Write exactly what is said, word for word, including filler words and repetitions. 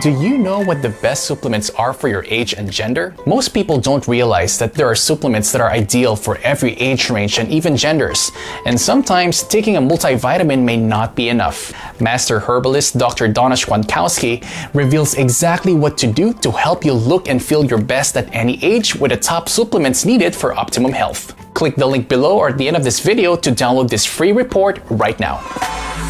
Do you know what the best supplements are for your age and gender? Most people don't realize that there are supplements that are ideal for every age range and even genders. And sometimes taking a multivitamin may not be enough. Master herbalist Doctor Donna Schwankowski reveals exactly what to do to help you look and feel your best at any age with the top supplements needed for optimum health. Click the link below or at the end of this video to download this free report right now.